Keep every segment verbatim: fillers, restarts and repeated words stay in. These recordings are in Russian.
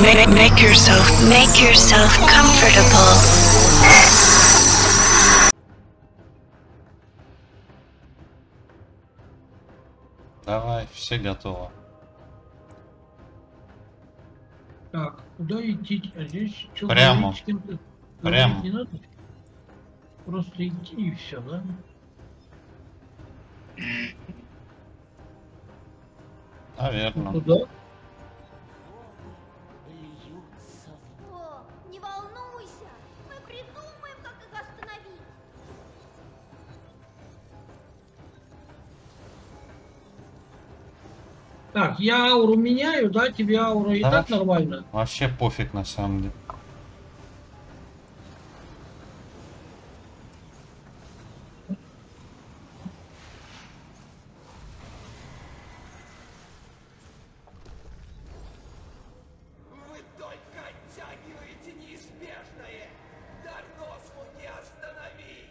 Make, make yourself, make yourself comfortable. Давай, все готово. Так, куда идти? А здесь что? Прямо. Прямо. Не надо? Просто идти и все, да? Наверное. А куда? Не волнуйся, мы придумаем, как их остановить. Так, я ауру меняю, да, тебе аура и да, так нормально? Вообще пофиг на самом деле. Вы только оттягиваете неизбежное! Давно смогли остановить!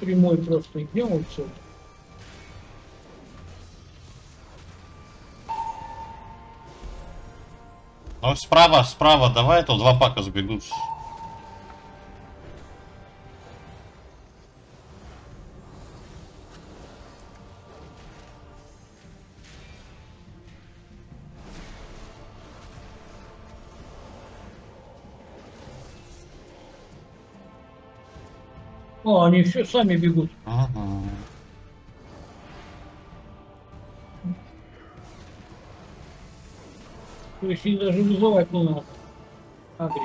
Прямой просто идем отсюда. Ну справа, справа, давай, то два пака сбегутся. О, они все сами бегут. Ага. То есть их даже вызывать не надо. Смотри.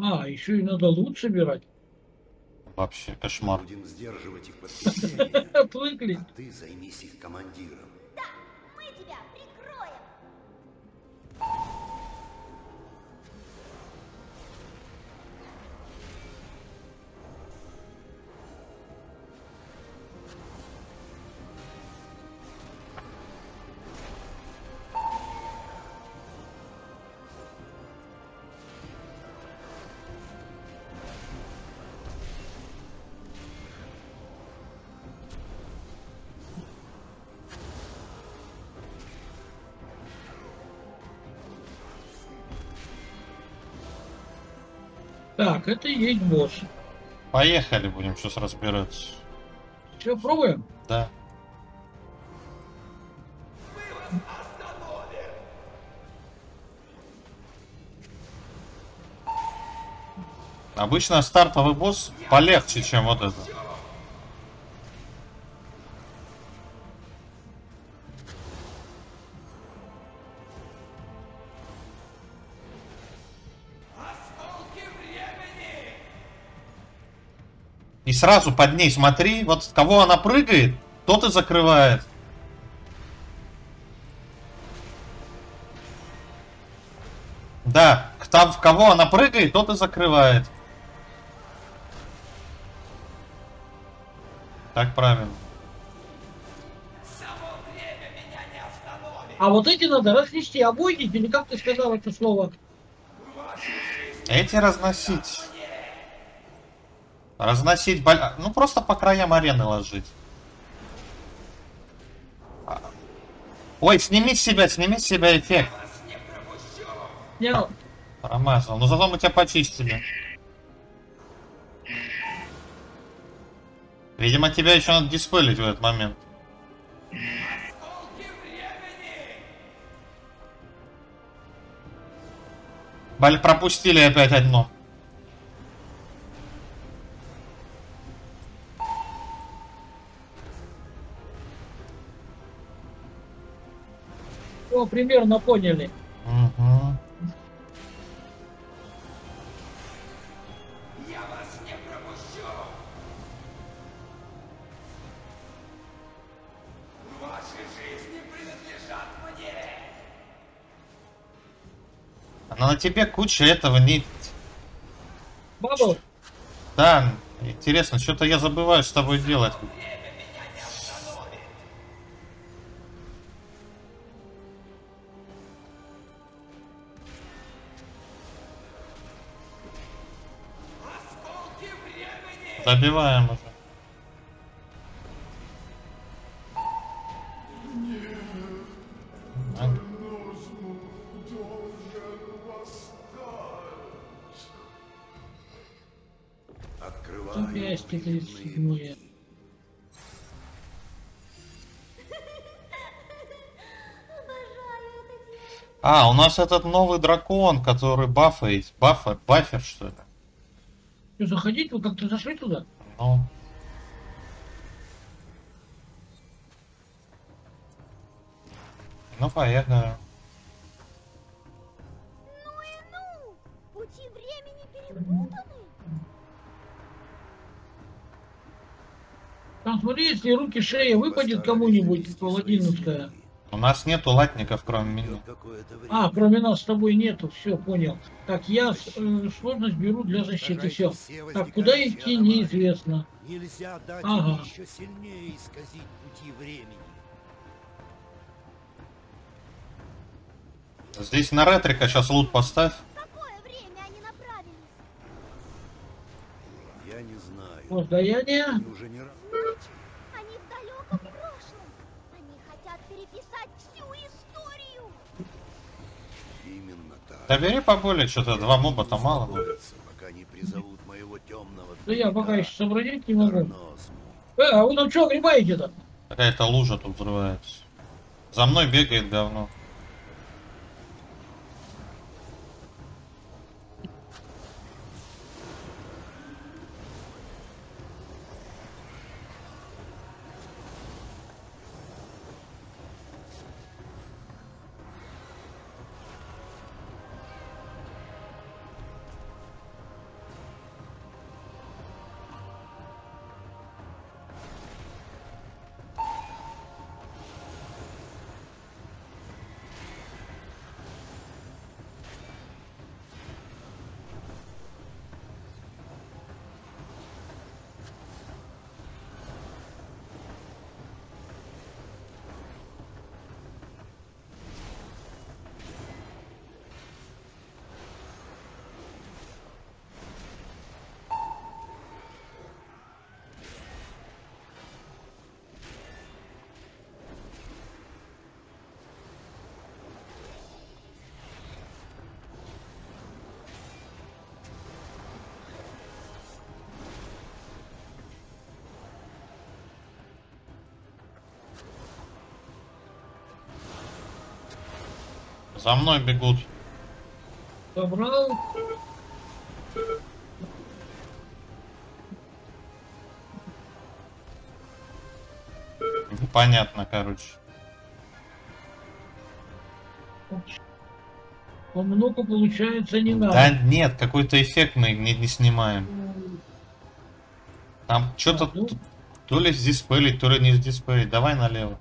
А, еще и надо лут собирать. Вообще кошмар. Будем сдерживать их подписание. Отвыкли. А ты займись их командиром. Да, мы тебя прикроем. Так, это и есть босс. Поехали, будем сейчас разбираться. Че, пробуем? Да. Мы вас остановим. Обычно стартовый босс полегче, чем вот это. И сразу под ней смотри, вот кого она прыгает, тот и закрывает. Да, там в кого она прыгает, тот и закрывает. Так правильно. А вот эти надо разнести, обойдите, или как ты сказал это слово? Эти разносить. Разносить, ну просто по краям арены ложить. Ой, сними с себя, сними с себя эффект. Промазал, но зато мы тебя почистили. Видимо, тебя еще надо диспылить в этот момент. Баль, пропустили опять одно. Примерно поняли. Угу. Я вас не пропущу. Но на тебе куча этого нет. Бабл. Да, интересно, что-то я забываю с тобой делать. Забиваем уже. А, у нас этот новый дракон, который бафает. Бафер, бафер, что ли? Ну, заходить, вы как-то зашли туда? Ну. Ну, поехали. Ну и ну! Пути времени перепутаны. Там, смотри, если руки, шея выпадет кому-нибудь, то латиновская. У нас нету латников, кроме меня. А, кроме нас с тобой нету, все, понял. Так, я э, сложность беру для защиты, все. Так, куда идти, неизвестно. Нельзя дать ага. еще сильнее исказить пути времени. Здесь на ретрика сейчас лут поставь. Какое время они направились? Я не знаю. Воздаяние? Они в далеком прошлом. Они хотят переписать всю историю. Именно так. Да бери поболее, что-то два моба-то мало будет. Пока не призовут моего темного. Да я пока еще сообразить не могу. Э, а вы там что грибаете-то? Какая-то лужа тут взрывается. За мной бегает говно. За мной бегут. Собрал. Понятно, короче. По много получается не надо. Да нет, какой-то эффект мы не, не снимаем. Там что-то то, то ли здесь пылить, то ли не здесь пылить. Давай налево.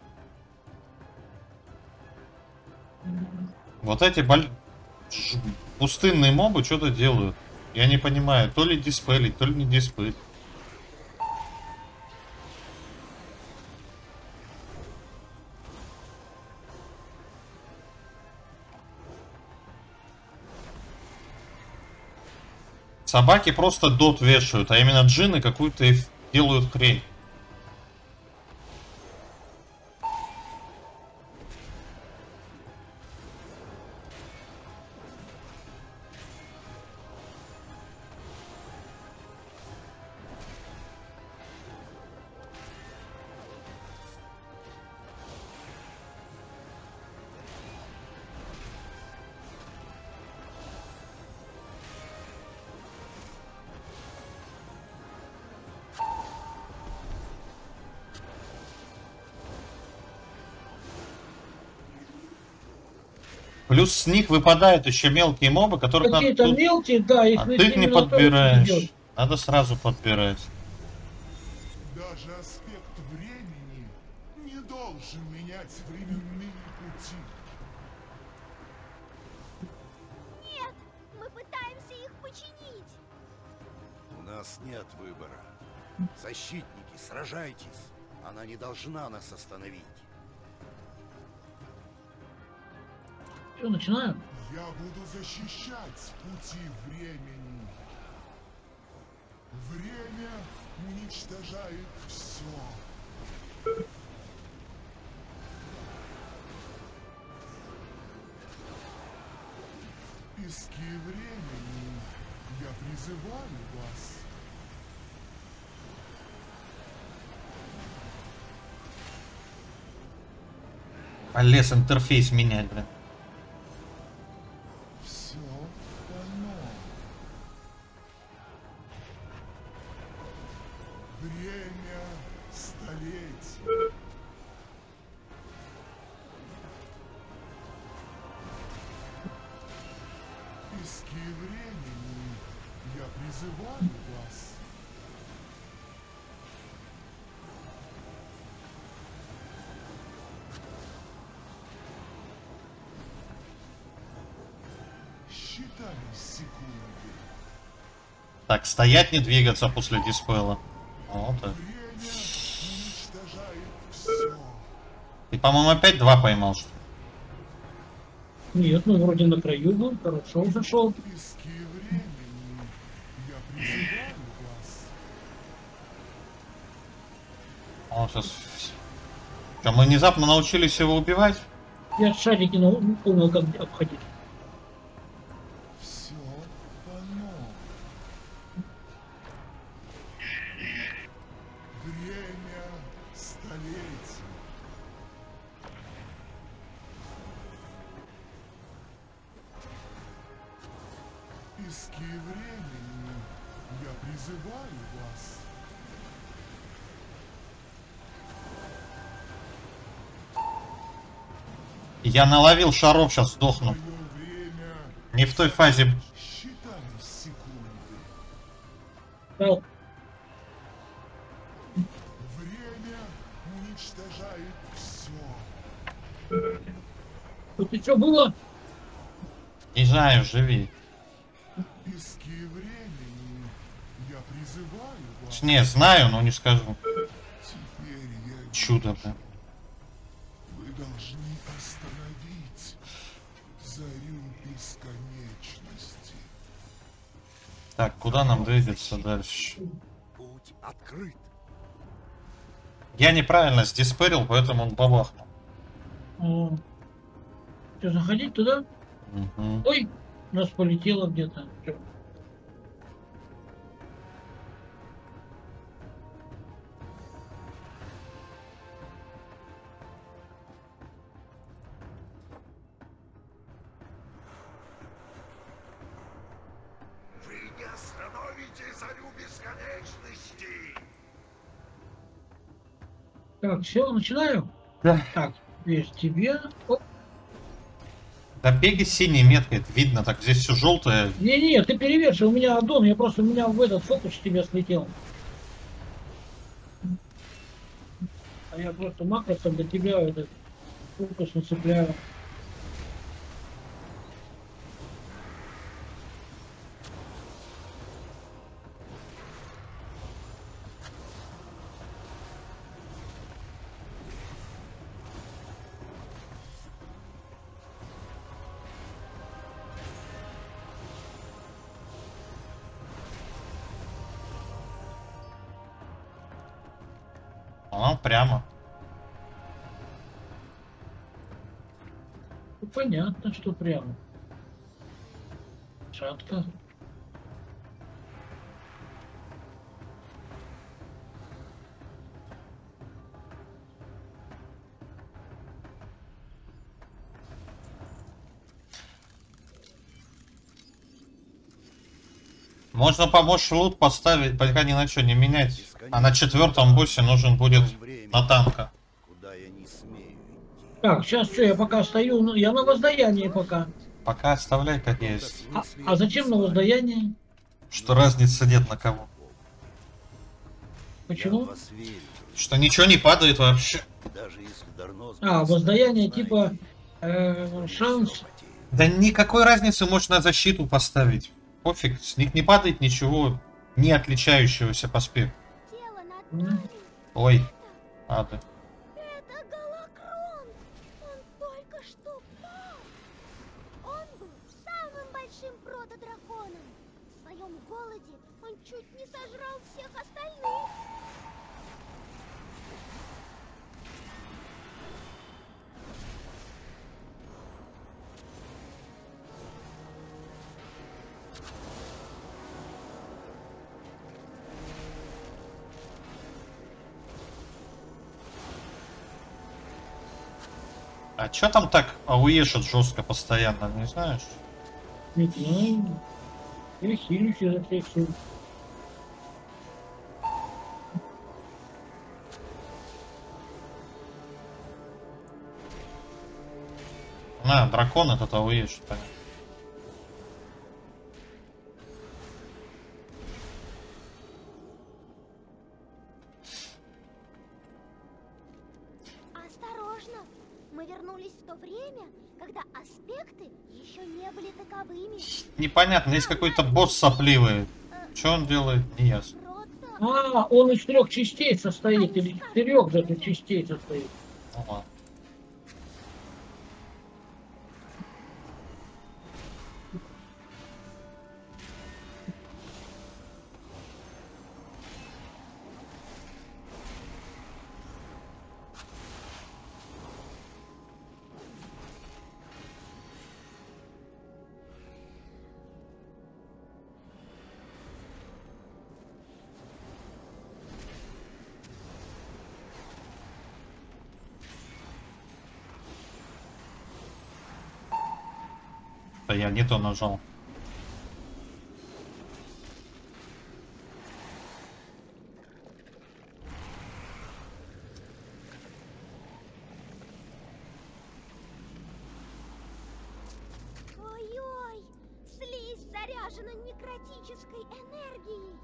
Вот эти боль... пустынные мобы что-то делают. Я не понимаю, то ли диспелить, то ли не диспелить. Собаки просто дот вешают, а именно джины какую-то делают хрень. Плюс с них выпадают еще мелкие мобы, которых надо тут... мелкие, да, а ты их не подбираешь. Надо сразу подбирать. Даже аспект времени не должен менять временные пути. Нет, нас нет выбора. Защитники, сражайтесь. Она не должна нас остановить. Что, начинаем? Я буду защищать пути времени. Время уничтожает все. Пески времени, я призываю вас. Полез интерфейс менять, бля. Все дано. Время столетий. Пески времени, я призываю вас. Так, стоять, не двигаться после диспела. Вот так. Ты, по-моему, опять два поймал, что ли? Нет, ну вроде на краю был, хорошо зашел. Он сейчас... Что, мы внезапно научились его убивать? Я шарики не понял, как обходить. Я наловил шаров, сейчас сдохну. Не в той фазе. Время уничтожает все. Тут и что было? Не знаю, живи. Не, знаю, но не скажу. Чудо, бля. Должны остановить зарю бесконечности. Так, куда нам двигаться дальше? Путь открыт. Я неправильно сдиспырил, поэтому он побахнул. Что, заходить туда? Угу. Ой, нас полетело где-то. Так, все, начинаю? Да. Так, здесь тебе. Оп. Да беги с синей меткой, это видно, так здесь все желтое. Не-не, ты перевершил, у меня аддон, я просто у меня в этот фокус тебе слетел. А я просто макросом для тебя этот фокус нацепляю. Прямо. Ну, понятно, что прямо. Шатка. Можно побольше лут поставить, пока ни на что не менять. А на четвертом боссе нужен будет на танка. Так, сейчас что, я пока стою, ну, я на воздаянии пока. Пока оставляй как есть. А, а зачем на воздаянии? Что разницы нет на кого. Почему? Что ничего не падает вообще. А, воздаяние типа э, шанс. Да никакой разницы, можно на защиту поставить. Пофиг, с них не падает ничего. не отличающегося по спи. Ой, ада. Это Галакрон. Он только что пал. Он был самым большим протодраконом. В своем голоде он чуть не сожрал всех остальных. А чё там так ауешат жестко постоянно, не знаешь? Не знаю. Я хилюсь, застряхил. На, дракон этот ауешат, понятно. Непонятно, есть какой-то босс сопливый. Что он делает, не ясно. А, он из трех частей состоит, или из четырех даже частей состоит. Ага. Я не то нажал. Ой-ой, слизь заряжена некротической энергией.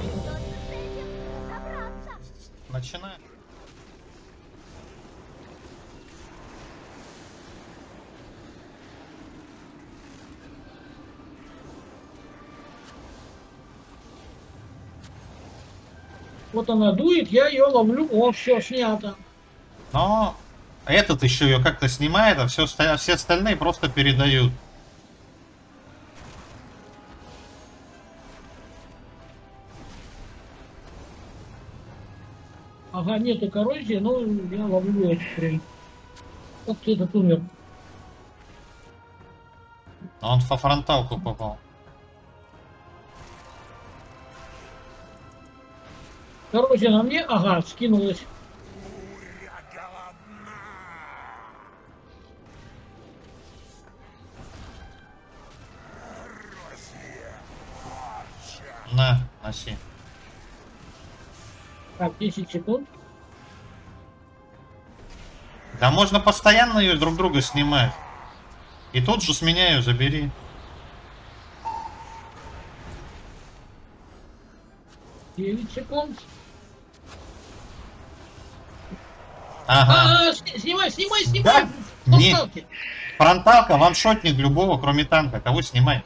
Придется с этим разобраться. Начинаем. Вот она дует, я ее ловлю. О, все, снято. Но этот еще ее как-то снимает, а все, все остальные просто передают. Ага, нету коррозии, но я ловлю этот хрень. Вот этот умер. Он во фронталку попал. Короче, на мне, ага, скинулась. На, носи. Так, десять секунд. Да можно постоянно ее друг друга снимать. И тут же с меня ее забери. девять секунд. Ага. А, снимай, снимай, снимай! Да? Не. Фронталка, ваншотник любого, кроме танка. Кого снимай?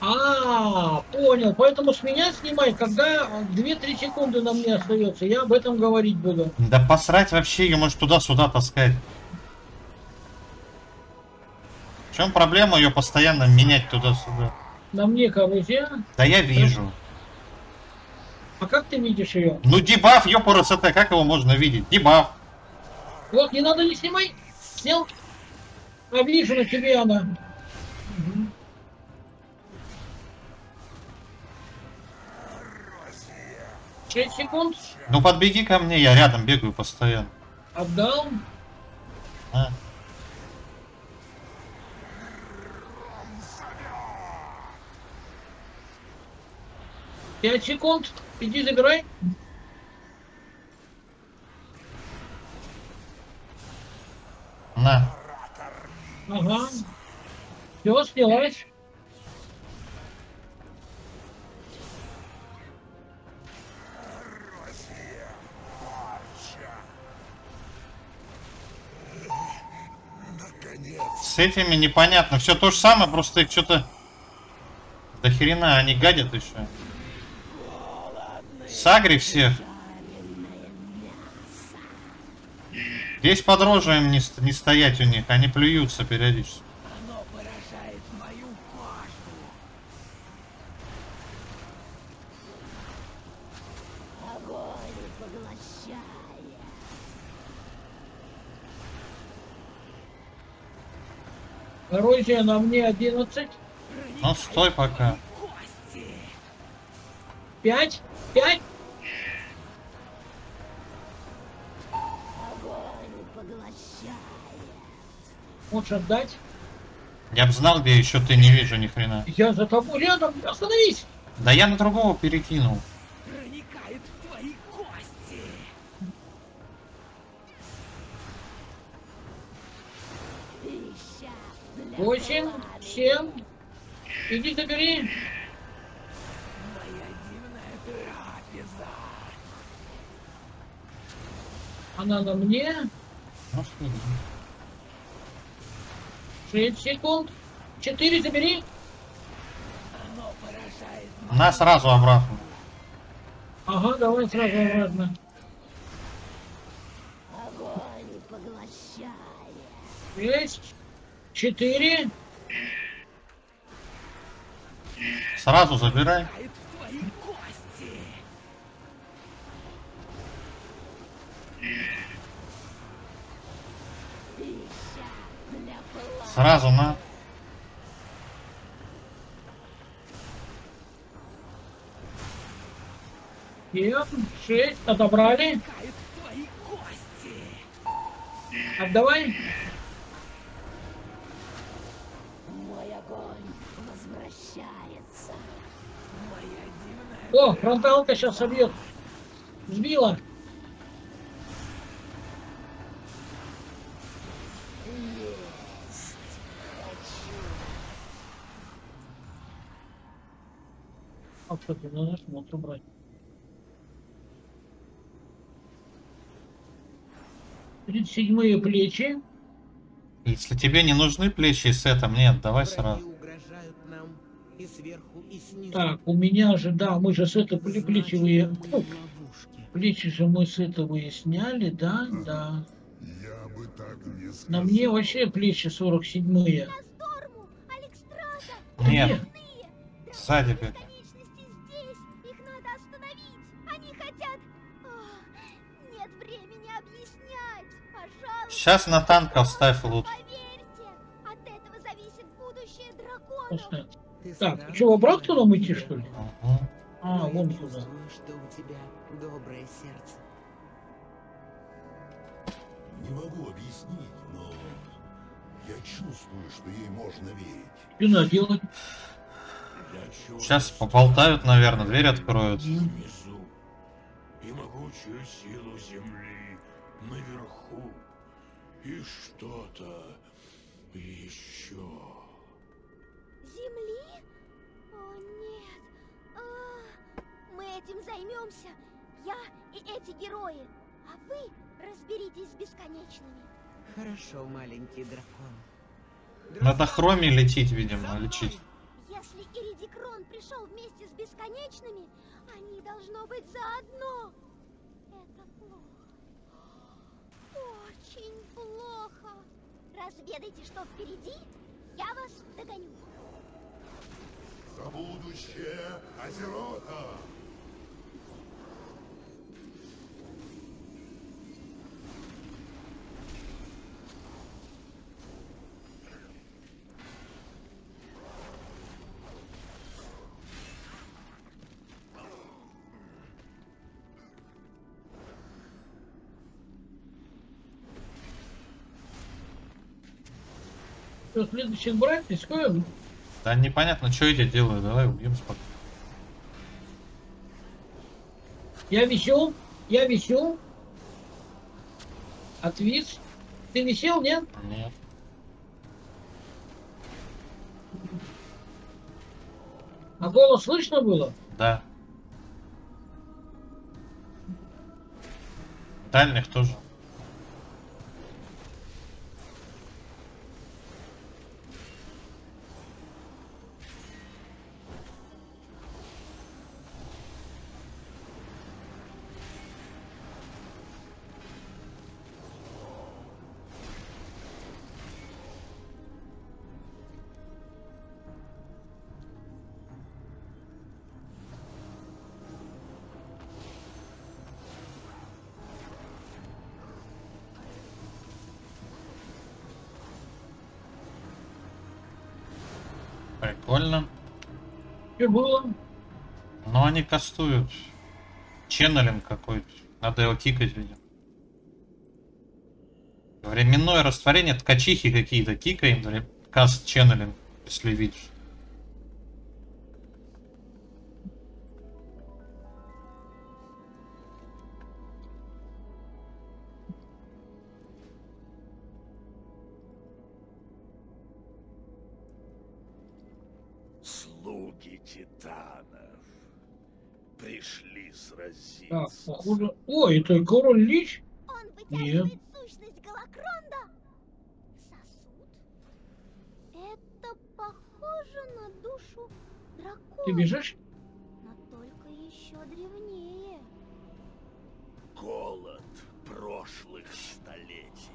А, понял. Поэтому с меня снимай, когда две-три секунды на мне остается. Я об этом говорить буду. Да посрать вообще, ее может туда-сюда таскать. В чем проблема ее постоянно менять туда-сюда? На мне коррозия. Да я вижу. А как ты видишь ее? Ну дебаф, ёпарасоте, как его можно видеть? Дебаф. Вот, не надо, не снимай. Снял. А вижу на тебе она. Угу. шесть секунд. Ну подбеги ко мне, я рядом бегаю постоянно. Отдал. А. пять секунд. Иди забирай. На. Ага. Все, снялась. С этими непонятно. Все то же самое, просто их что-то... До хрена они гадят еще. Сагри всех. Здесь под рожем не, не стоять у них, они плюются периодически. Короче, на мне одиннадцать. Ну стой пока. Пять? Пять? Можешь отдать? Я бы знал, где еще ты не вижу ни хрена. Я за тобой рядом, остановись! Да я на другого перекинул. Проникает в твои кости. Восемь, семь. Иди забери. Моя дивная трапеза. Она на мне. шесть секунд. четыре забери. На сразу обратно. Ага, давай сразу обратно. Огонь поглощает. шесть, четыре. Сразу забирай. Сразу на. шесть, отобрали. Отдавай. Мой огонь возвращается. О, фронталка сейчас собьет. Сбила. А что ты на наш мог убрать? тридцать седьмые плечи. Если тебе не нужны плечи с этим, нет, давай сразу. Нам и сверху, и так, у меня же, да, мы же с этого плечевые. Плечи же мы с этого сняли, да, да. Я бы так не сказал. На мне вообще плечи сорок седьмые. Нет, сзади бег. Сейчас на танков ставь лут. Так, что, обратно туда идти, что ли? Угу. А, вон туда. Что у тебя доброе сердце. Не могу объяснить, но я чувствую, что ей можно верить. И надо делать. Сейчас поболтают, наверное, дверь откроют. Внизу и могучую силу земли наверху. И что-то еще. Земли? О нет. А, мы этим займемся. Я и эти герои. А вы разберитесь с бесконечными. Хорошо, маленький дракон. Надо хроми лететь, видимо, лечить. Если Иридикрон пришел вместе с бесконечными, они должно быть заодно. Это плохо. Очень плохо. Разведайте, что впереди, я вас догоню. За будущее Азерота. Следующих брать и скоро. Да непонятно, что я тебе делаю. Давай убьем спокойно. Я висел, я висел. Отвис. Ты висел, нет? Нет. А голос слышно было? Да. Дальних тоже. Прикольно. И было. Но они кастуют. Ченнелинг какой-то. Надо его кикать, видимо. Временное растворение. Ткачихи какие-то кикаем. Каст ченнелинг, если видишь. Пришли сразиться. Так, похоже... Ой, это король Лич? Он вытягивает сущность Галакронда. Сосуд? Это похоже на душу дракона. Ты бежишь? Но только еще древнее. Голод прошлых столетий.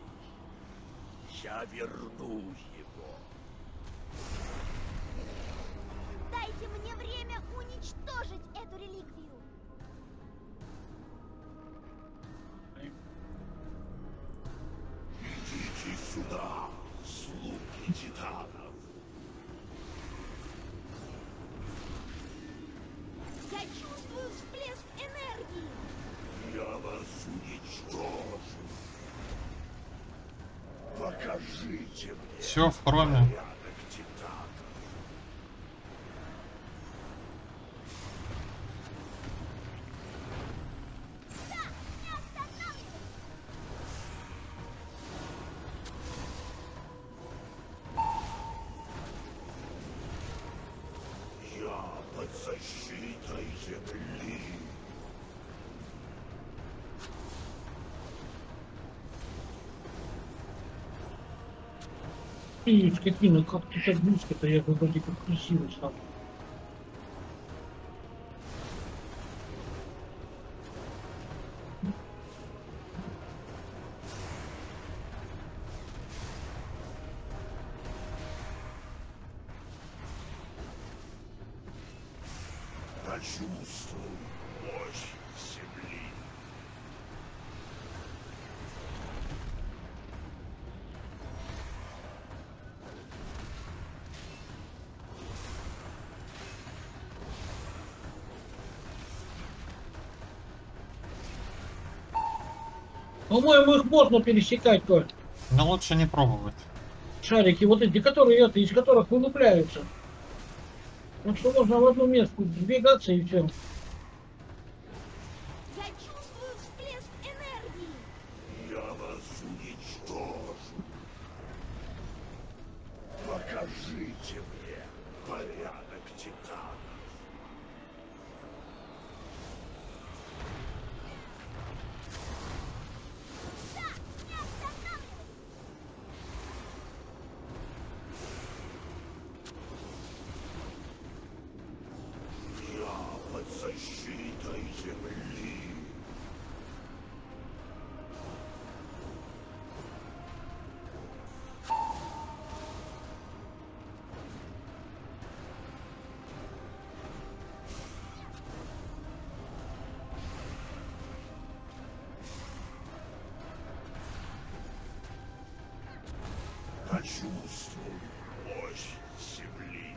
Я верну его. Дайте мне время уничтожить эту реликвию. Идите сюда, слуги титанов. Я чувствую всплеск энергии. Я вас уничтожу. Покажите мне. Все в хроме. И скотина, как ты так близко-то, я вроде как красиво стал. Почувствуй мощь земли. По-моему, их можно пересекать только. Но лучше не пробовать. Шарики вот эти, которые это, из которых вылупляются. Так что можно в одну местку двигаться и все. Я чувствую всплеск энергии. Я вас уничтожу. Покажите мне порядок титана. Чувствую мощь земли.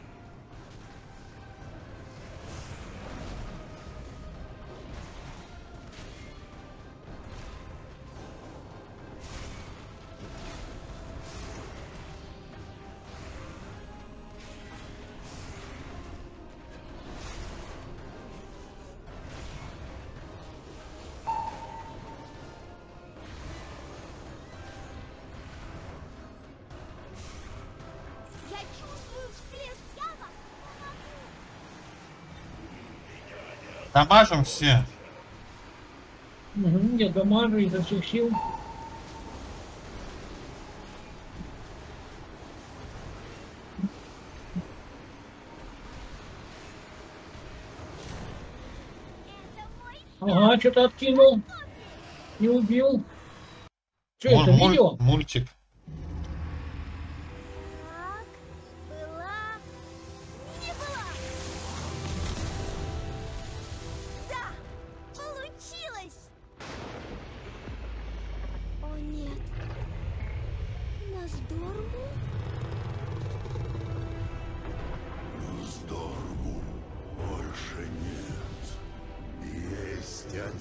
Дамажим все. Угу, я дамажу изо всех сил. Ага, что-то откинул. Не убил. Что это, видео? Мультик.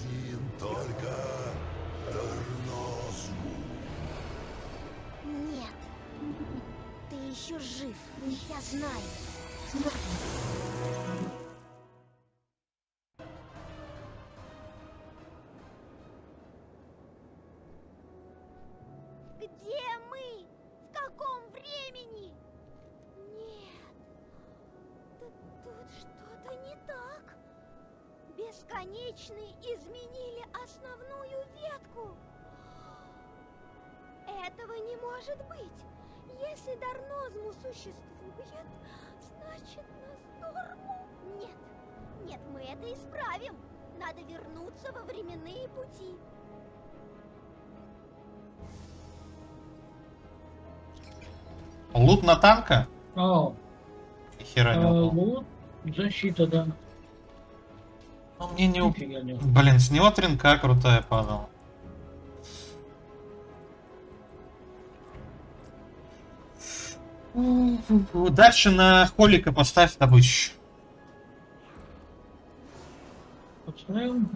один только Тарносгу. Нет. Ты еще жив. Я знаю. Знаю. Где мы? В каком времени? Нет. Тут что-то не так. Бесконечные изменили основную ветку. Этого не может быть. Если Дарнозму существует, значит, Насторму... Нет. Нет, мы это исправим. Надо вернуться во временные пути. Лут на танка? О. Хера не упал. Лут, защита, да. Но мне не упал. Блин, с него тринка крутая падала. Дальше на Холика поставь добычу. Поставим.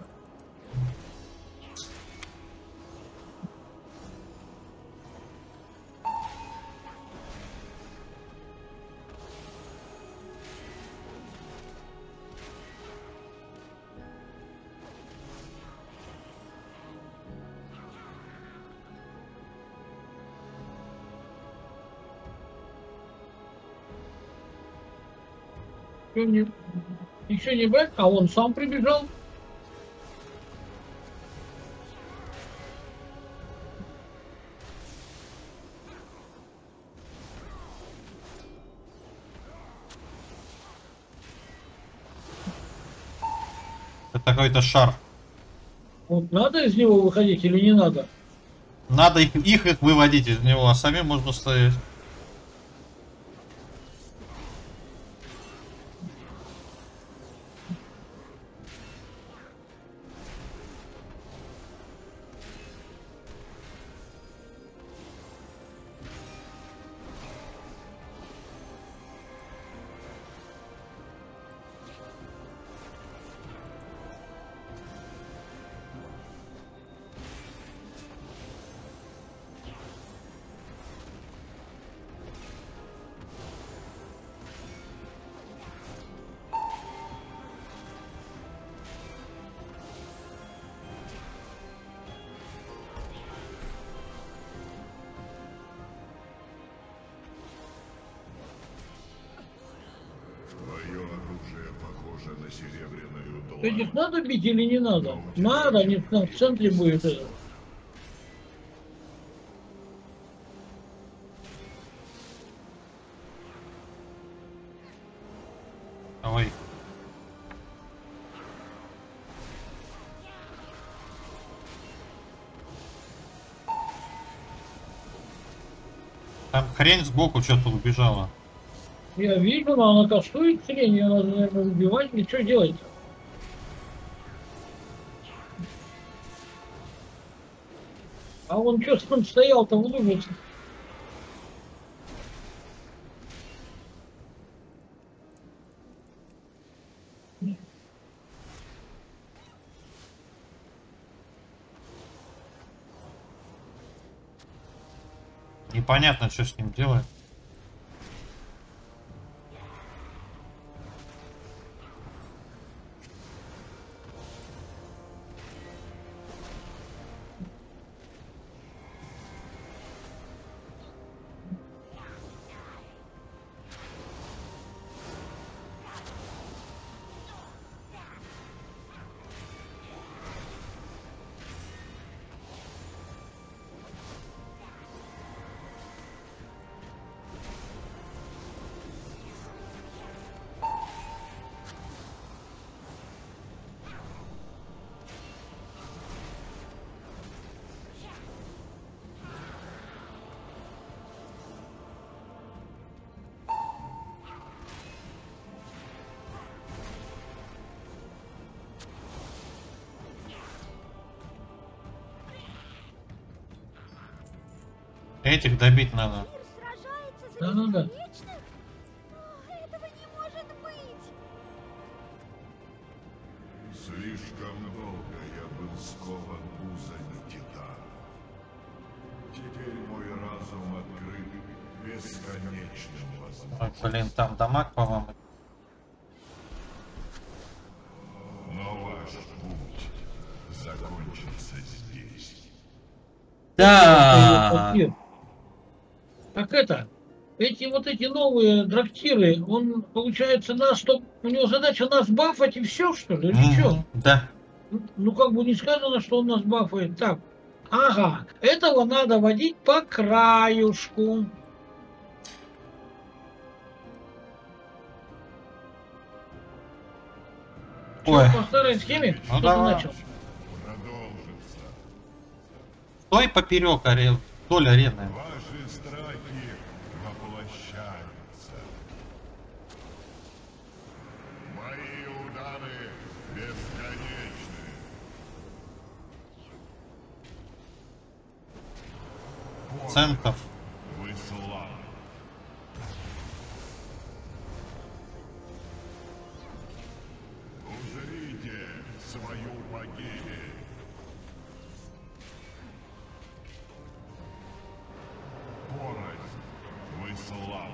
Не... Еще не бэк, а он сам прибежал. Это какой-то шар. Вот надо из него выходить или не надо? Надо их, их, их выводить из него, а самим можно стоять. То есть их надо бить или не надо? Надо, они там в центре будет это. Давай. Там хрень сбоку что-то убежала. Я вижу, но она кастует хрень, ее надо, наверное, убивать, и что делать-то? А он что, там стоял-то, вы думаете? Непонятно, что с ним делать. Этих добить надо. Да, ну да. Этого не может быть. Слишком долго я был скован узами титана. Теперь мой разум открыт бесконечным возможностям. Блин, там дамаг, по-моему. Но ваш путь закончится здесь. Да. Так это, эти вот эти новые дроктиры, он, получается, нас, чтоб, у него задача нас бафать и все, что ли, или mm-hmm. что? Да. Ну, как бы не сказано, что он нас бафает. Так, ага, этого надо водить по краюшку. Ой. Что, по старой схеме? Ну, что давай. Ты начал? Стой поперек, арен... Вдоль арены. Центов. Узрите свою погибель. Порознь высылал.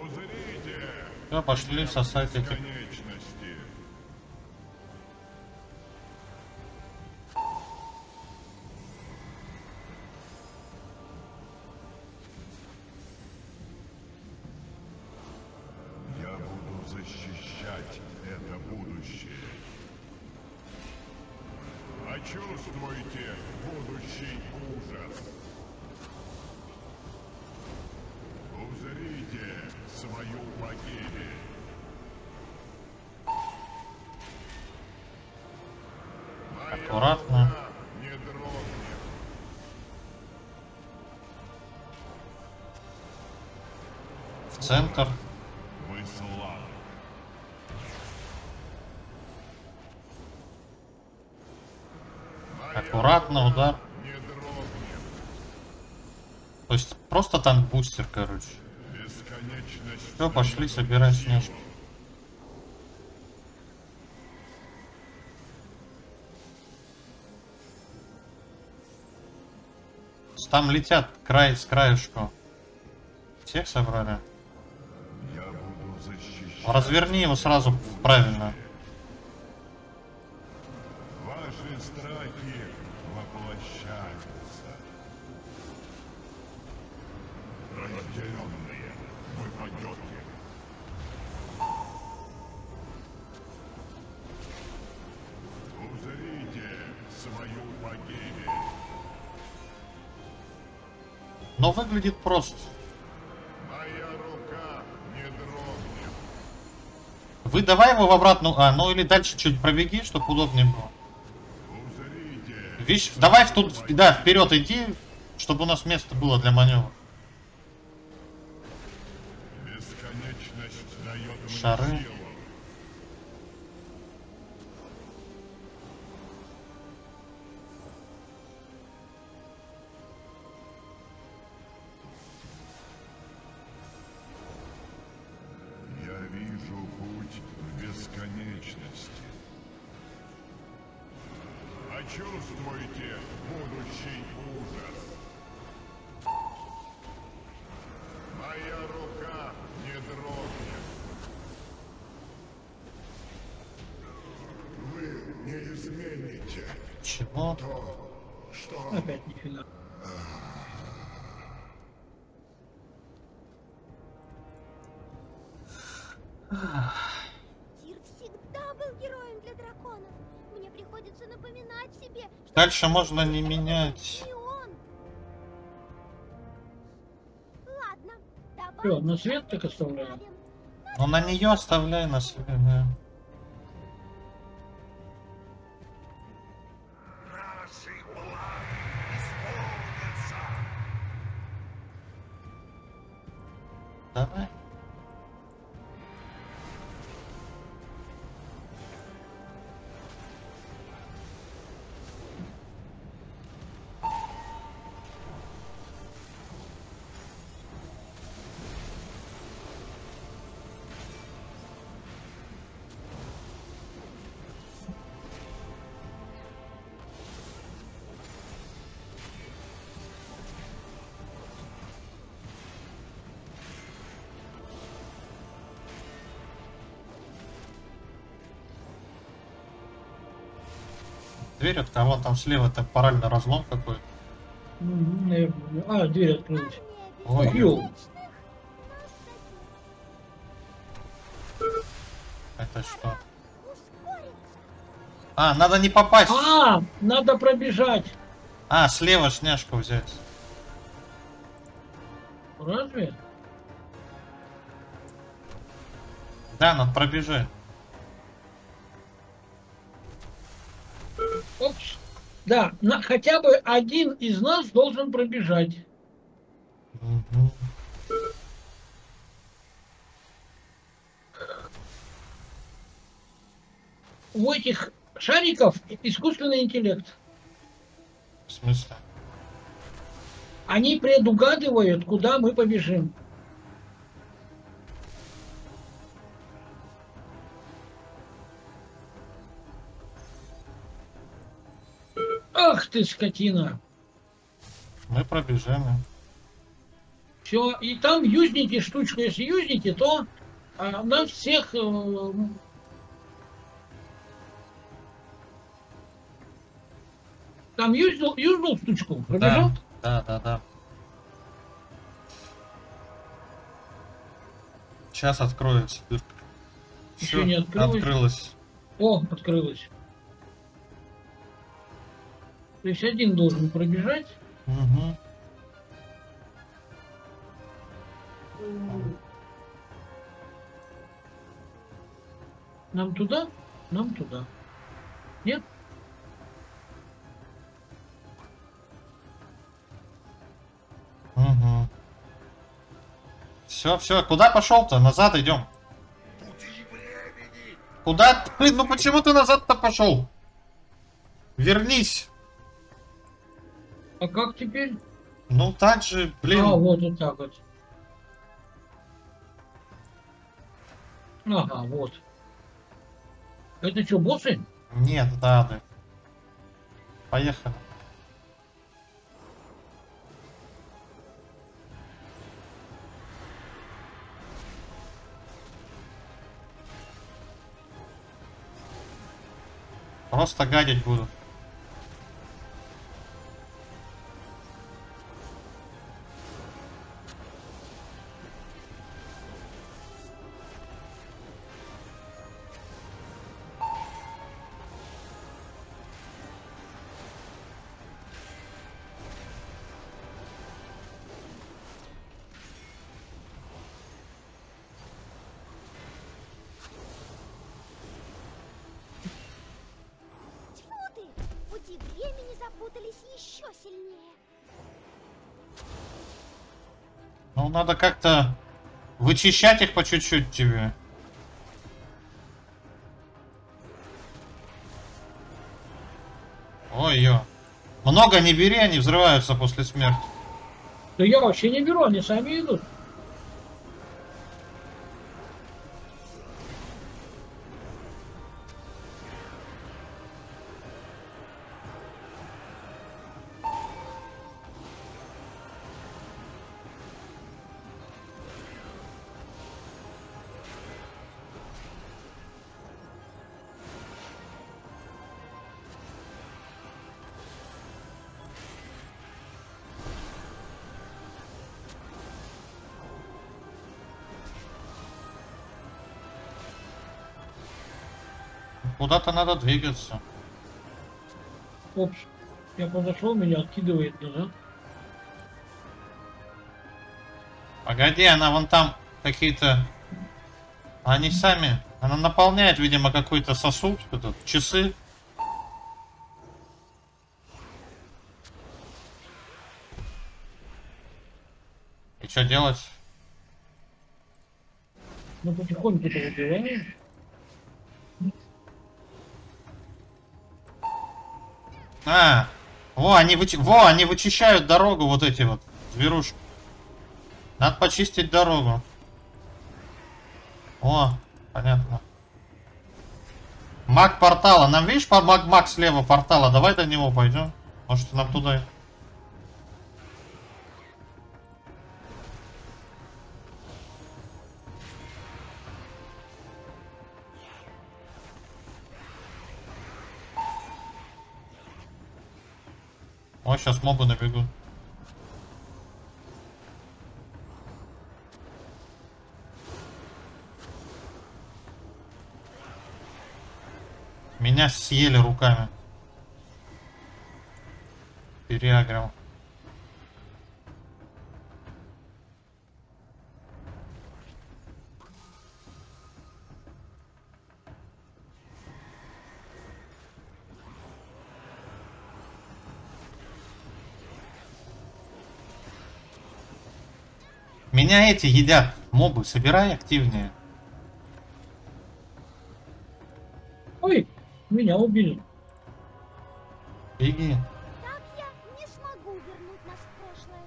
Узрите. Да, пошли сосать эти. Аккуратно. В центр. Аккуратно удар. То есть просто там бустер, короче. Все, пошли собирать снежки. Там летят край с краешку. Всех собрали. Разверни его сразу правильно. Ваши страхи воплощаются. Разделенные вы пойдете. Узрите свою погибель. Но выглядит просто. Моя рука не дрогнет. Вы давай его в обратную... А, ну или дальше чуть пробеги, чтобы удобнее было. Вещь... Давай в тут... Да, вперед иди, чтобы у нас место было для маневра. Шары. Чувствуете будущий ужас. Моя рука не дрогнет. Вы не измените. Чего? То, что... Опять нифига. Дальше можно не менять. Все, на свет так оставляем. Ну на нее оставляй, на свет, да. Давай. дверь открывал, там слева-то парально разлом какой-то. А, дверь открылась. Ой. Ё. Это что? А, надо не попасть. А, надо пробежать. А, слева шняшку взять. Разве? Да, надо пробежать. Опс. Да, на, хотя бы один из нас должен пробежать. Угу. У этих шариков искусственный интеллект. В смысле? Они предугадывают, куда мы побежим. Ах ты, скотина! Мы пробежали. Все, и там юзники штучку. Если юзники, то а, нас всех... Э, там юзнул, юзнул штучку, пробежал? Да, да, да, да. Сейчас откроется дырка. Еще Всё, не открылась. Открылась. О, открылась. То есть один должен пробежать. Угу. Нам туда? Нам туда. Нет? Угу. Все, все. Куда пошел-то? Назад идем. Куда? Блин, ну почему ты назад-то пошел? Вернись. А как теперь? Ну так же, блин. А, вот вот так вот. Ага, вот. Это что, боссы? Нет, да, да. Поехали. Просто гадить буду. Надо как-то вычищать их по чуть-чуть тебе. Ой-ё. Много не бери, они взрываются после смерти. Да я вообще не беру, они сами идут. Куда-то надо двигаться. Опс, я подошел, меня откидывает, да? Погоди, она вон там какие-то... Они сами... Она наполняет, видимо, какой-то сосуд, этот, часы. И что делать? Ну потихоньку ты выбираешь. А, во они, вычи... во, они вычищают дорогу, вот эти вот зверушки. Надо почистить дорогу. О, понятно. Маг портала. Нам, видишь, маг, маг слева портала. Давай до него пойдем. Может, нам туда. О, сейчас мобы набегу. Меня съели руками. Переагрил. Меня эти едят, мобы, собирай активнее. Ой, меня убили. Беги. Так я не смогу вернуть нас в прошлое.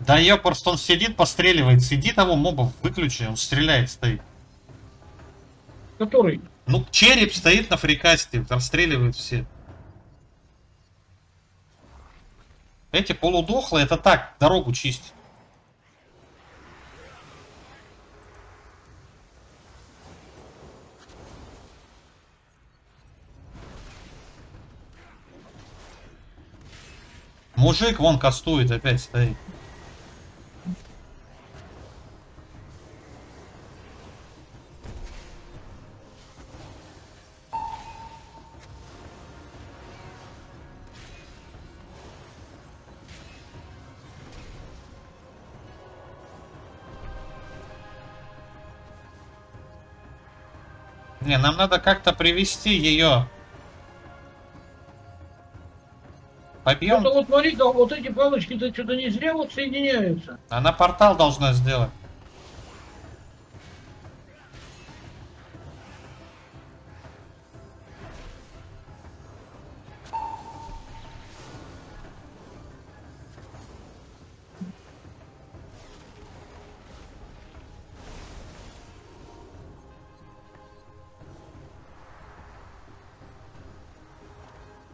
Да ёпарст, он сидит, постреливает. Сиди того моба, выключи, он стреляет, стоит. Который? Ну, череп стоит на фрикасте, расстреливают все. Эти полудохлые, это так, дорогу чистить. Мужик вон кастует, опять стоит. Не, нам надо как-то привести ее. Побьем. Ну, вот смотри, да, вот эти палочки-то что-то не зря вот соединяются. Она портал должна сделать.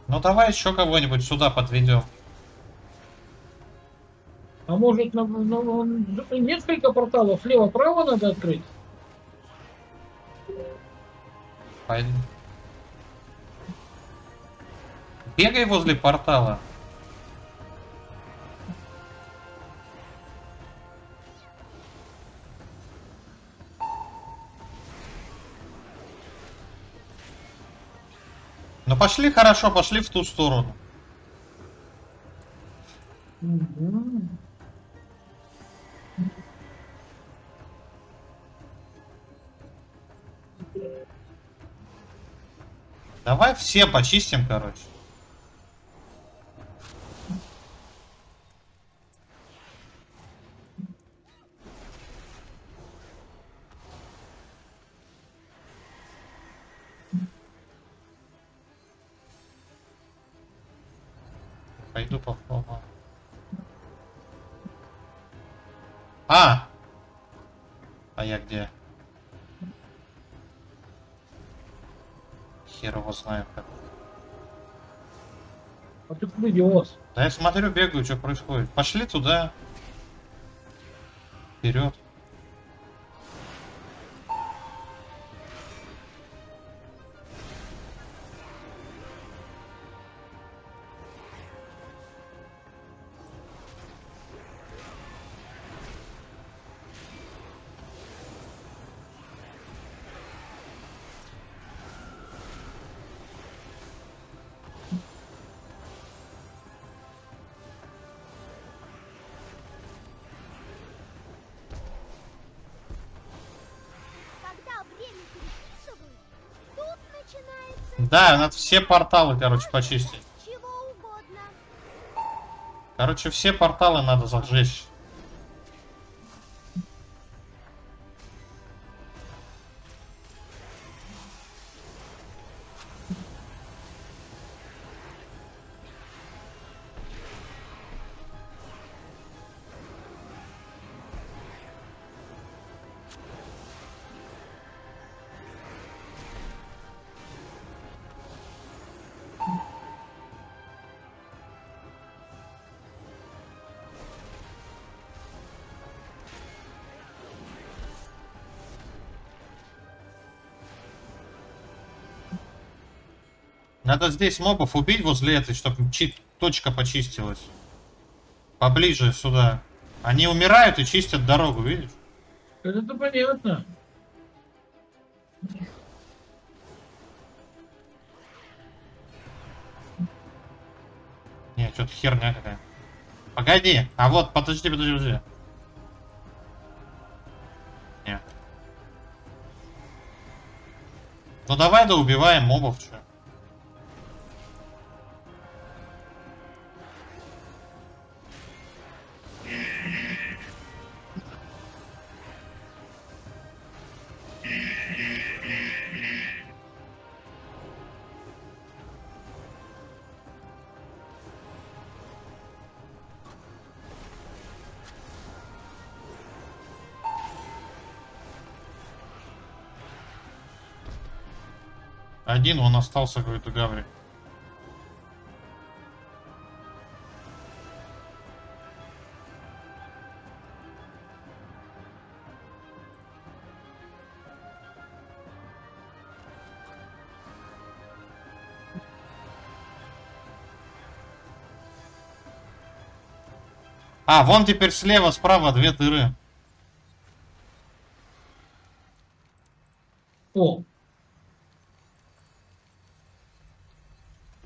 Ну давай еще кого-нибудь сюда подведем. А может, на, на, на, несколько порталов лево-право надо открыть? Пойдем. Бегай возле портала. Ну пошли, хорошо, пошли в ту сторону. Угу. Давай все почистим, короче. Пойду попробую. А! А я где? Хер его знает как. А ты придёшь. Да я смотрю, бегаю, что происходит. Пошли туда. Вперед. Да, надо все порталы, короче, почистить. Короче, все порталы надо зажечь. Надо здесь мобов убить возле этой, чтобы чит точка почистилась. Поближе сюда. Они умирают и чистят дорогу, видишь? Это-то понятно. Не, что-то херня какая. Погоди, а вот, подожди, подожди, подожди. Не. Ну давай да убиваем мобов, что. Один он остался, говорит, у Гаври. А, вон теперь слева, справа две дыры. О.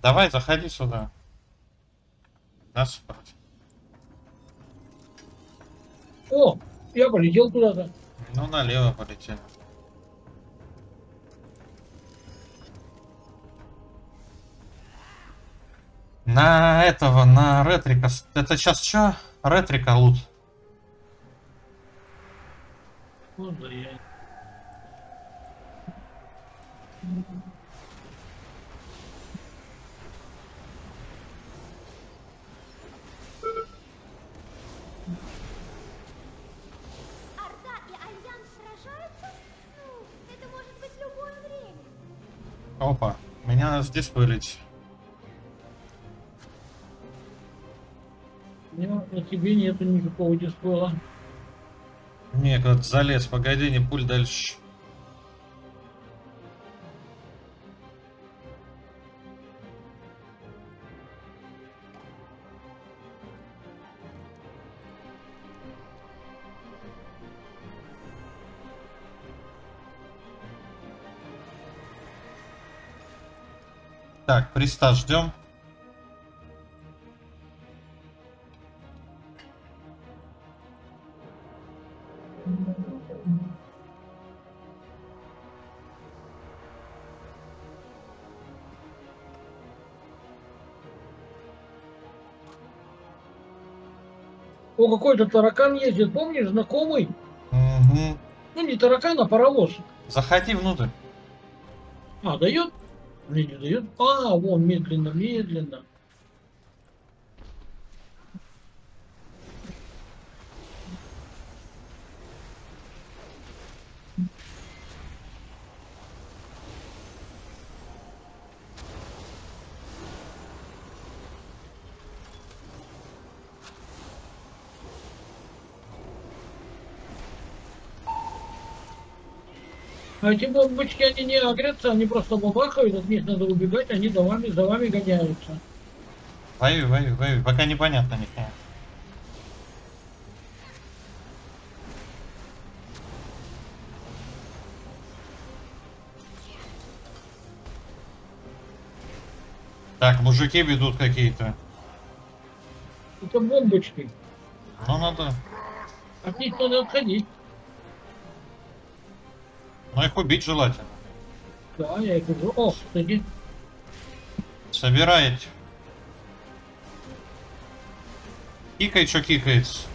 Давай, заходи сюда. Нас спать. О, я полетел куда-то. Ну, налево полетели. На этого, на ретрика. Это сейчас что? Ретрика лут. О, блин. Опа, меня надо здесь вылить. Ну, на тебе нету никакого дисплея. Не, как залез, погоди, не пуль дальше. Так, приста ждем. О, какой-то таракан ездит, помнишь, знакомый? Угу. Ну не таракан, а паровоз. Заходи внутрь. А, дает? Мне не дает. А, вон, медленно, медленно. А эти бомбочки, они не огрятся, они просто бабахают, от них надо убегать, они за вами, за вами гоняются. Воюй, воюй, воюй, пока непонятно никак. Так, мужики ведут какие-то. Это бомбочки. Ну надо. От них надо отходить. Но их убить желательно. Да, я их убью. О, кстати. Собирает. Кикает, что кикается.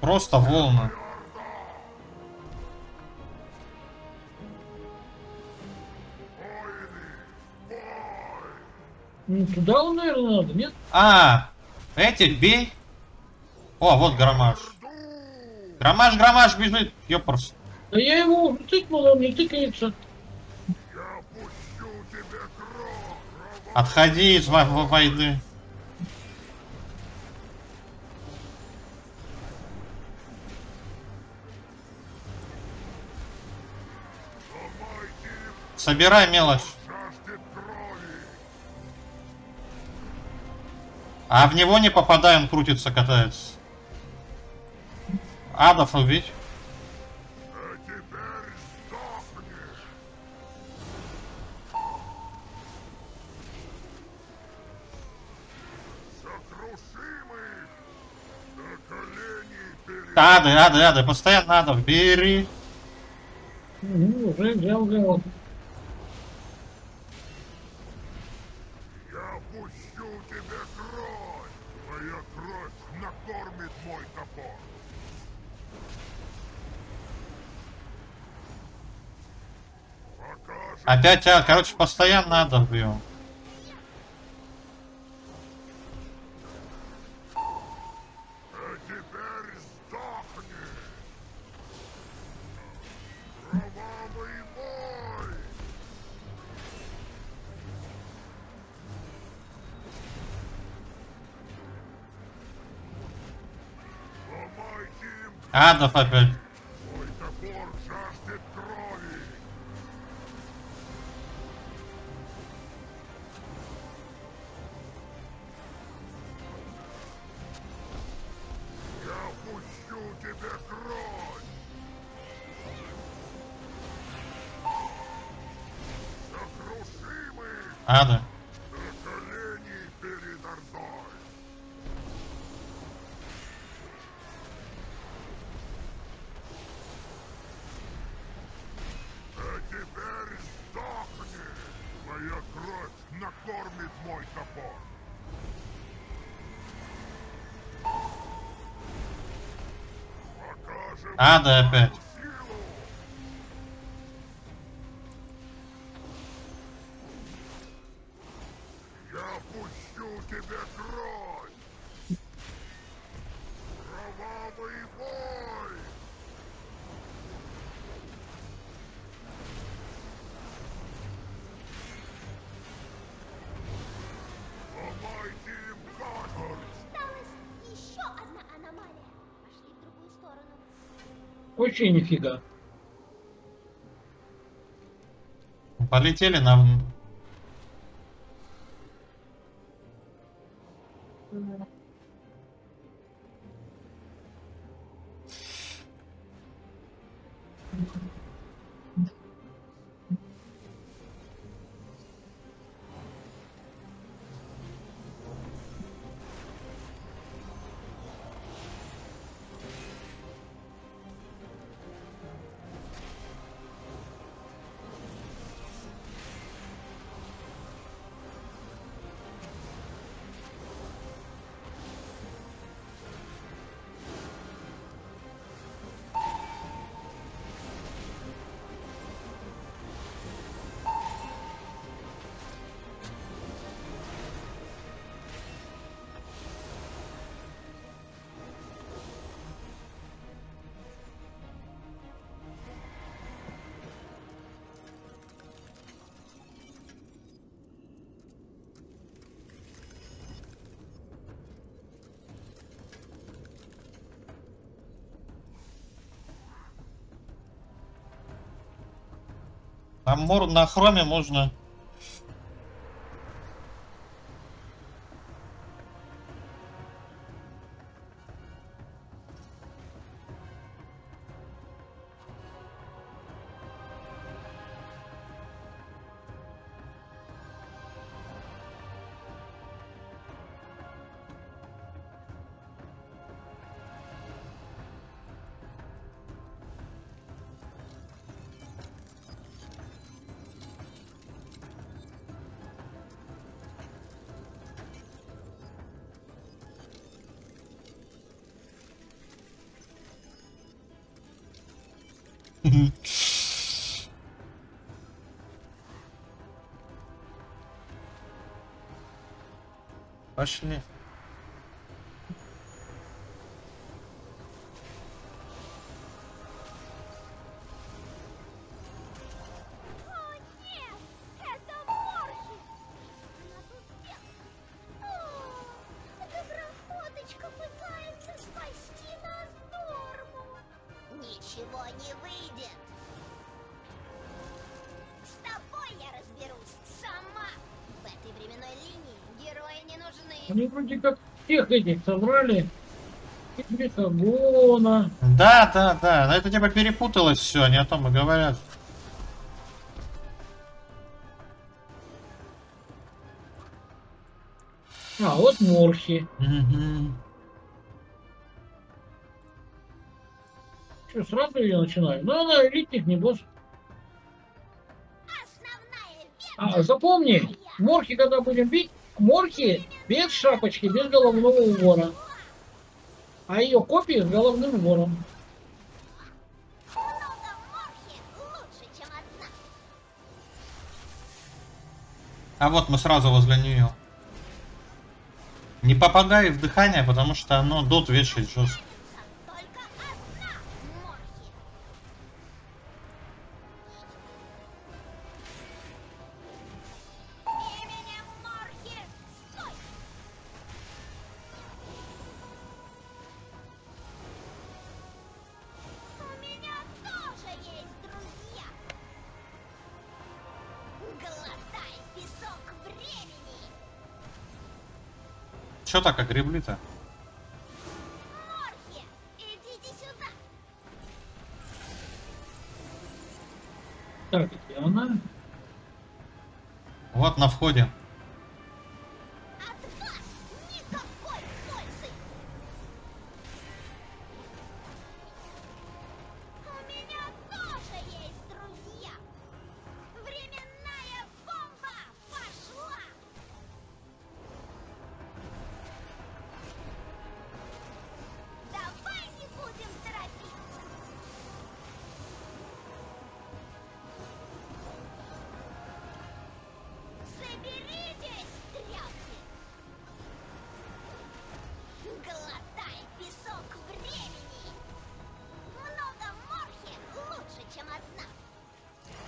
Просто волны. Ну, туда, наверное, надо, нет? А, эти бей. О, вот Громаш. Громаш, Громаш бежит. Ёпарс. Да я его уже тыкнул, он не тыкается. Отходи из войны. Собирай мелочь. А в него не попадаем, крутится, катается. Адов убить. Ады, ады, ады, постоянно адов бери. Угу, уже взял голод. Опять, а, короче, постоянно надо бьем. А теперь сдохни. Кровавый бой. Адов опять. Ада. Ада опять. Вообще нифига. Полетели нам. Mm-hmm. Там на хроме можно. Пошли. Они вроде как всех этих собрали. И Бесогона. Да, да, да. Это типа перепуталось все, не о том и говорят. А, вот Морхи. Угу. Что, сразу ее начинаю? Ну, она элитник, не босс. А, запомни, Морхи, когда будем бить, Морхи без шапочки, без головного убора. А ее копии с головным убором. А вот мы сразу возле нее. Не попадай в дыхание, потому что оно дот вешает жестко. Чё так огребли-то? Морхи, идите сюда. Так, где она? Вот на входе. От вас никакой пользы. У меня тоже есть друзья. Временная бомба пошла.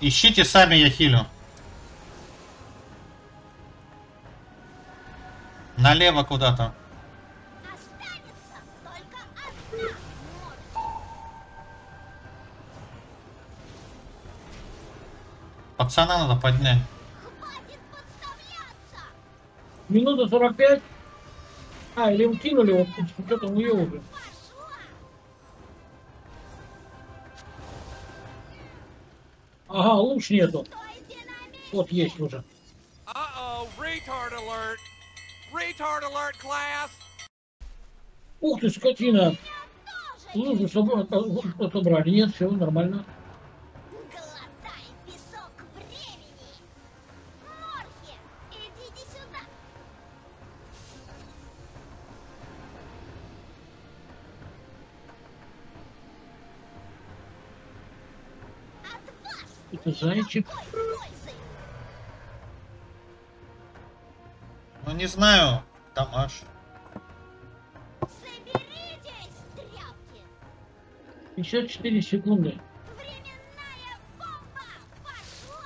Ищите сами, я хилю. Налево куда-то. Пацана надо поднять. Минута сорок пять. А, или укинули, вот что-то у нее уже. Ага, луч нету. Вот есть уже. Ух ты, скотина. Лужу собрали. Нет, все нормально. Зайчик. Ну не знаю, Тамаш. пятьдесят четыре секунды. Временная бомба пошла.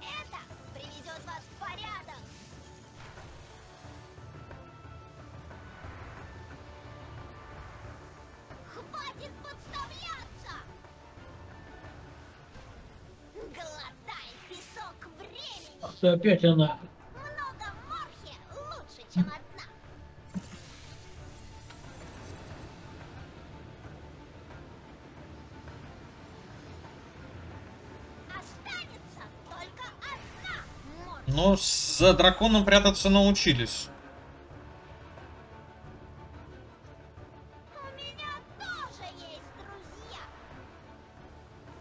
Это приведет вас в порядок. Хватит подставляться! Глотай песок времени! Ах ты, опять она! Много морхи лучше, чем одна! Останется только одна морхи! Ну, за драконом прятаться научились.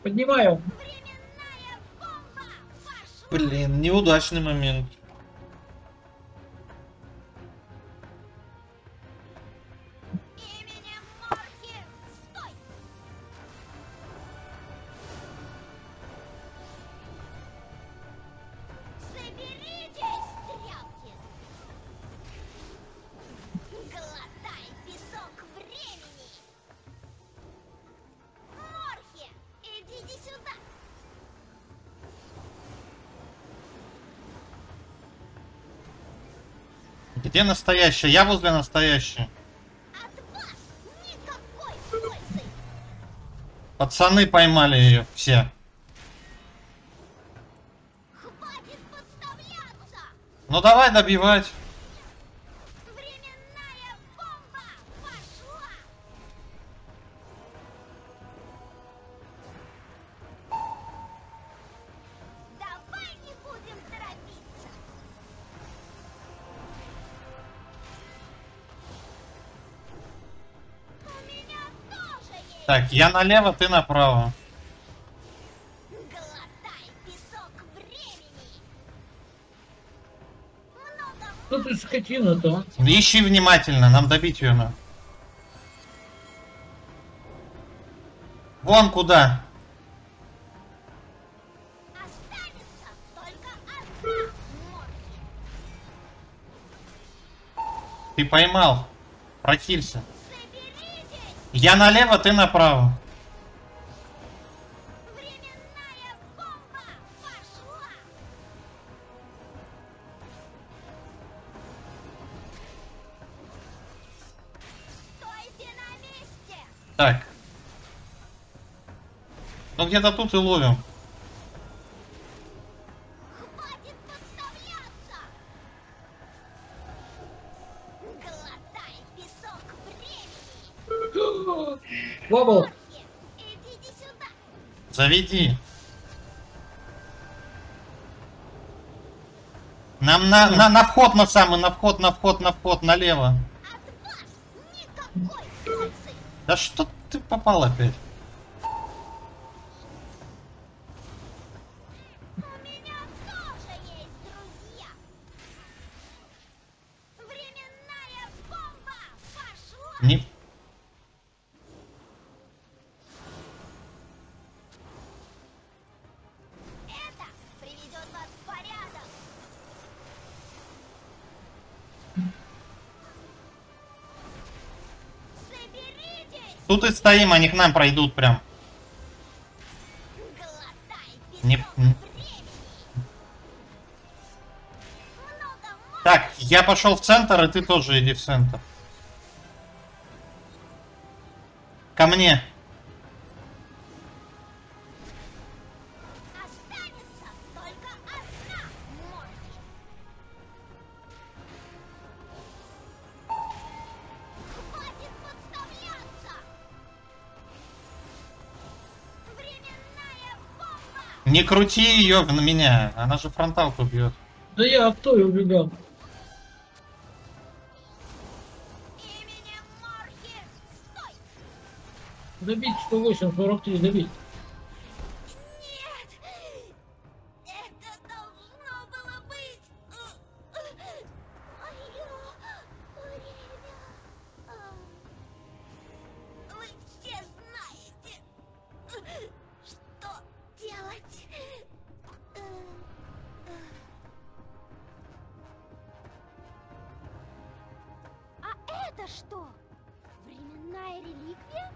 Поднимаю. Блин, неудачный момент. Где настоящая? Я возле настоящей. Пацаны поймали ее все. Ну давай добивать. Временная бомба пошла. Давай не будем торопиться. У меня тоже есть. Так, я налево, ты направо. Скотина-то. Ищи внимательно, нам добить ее надо. Вон куда. Останется только одна Морхи. Ты поймал. Прохилься. Соберитесь. Я налево, ты направо. Так. Ну где-то тут и ловим. Хватит подставляться. Глотай песок времени. Бобл. Идите сюда. Заведи. Нам на, на, на вход на самый, на вход, на вход, на вход, налево. Да что ты попал опять? У меня тоже есть друзья. Временная бомба пошла. Не... Это приведет вас в порядок. Тут и стоим, они к нам пройдут прям. Не... Так, я пошел в центр, и ты тоже иди в центр. Ко мне. Не крути ее на меня, она же фронталку бьет. Да я от той убегал. Добить сто восемь, сорок три, добить. Нет, это должно было быть. Мое время. Вы все знаете, что делать. Это что? Временная реликвия?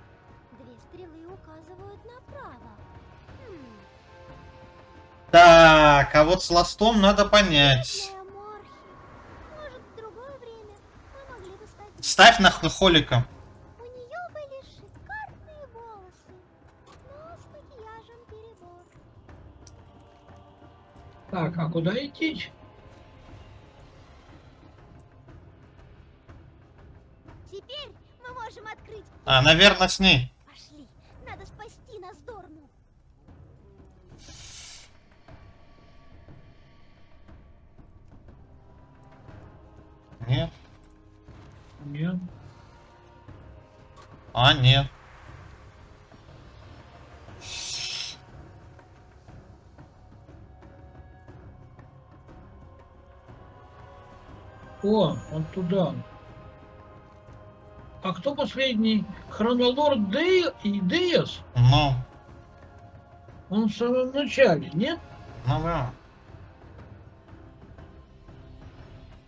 Две стрелы указывают направо. Хм. Так, а вот с ластом надо понять. Может, в другое время мы могли бы стать... Ставь на Холика. У нее были шикарные волосы, но с макияжем перебор. Так, а куда идти? Теперь мы можем открыть. А, наверное, с ней. Пошли, надо спасти нас, Дорму. Нет. Нет. А, нет. О, он туда. А кто последний? Хронолор Дэ... и Дес? Ну. Он в самом начале, нет? Ну да.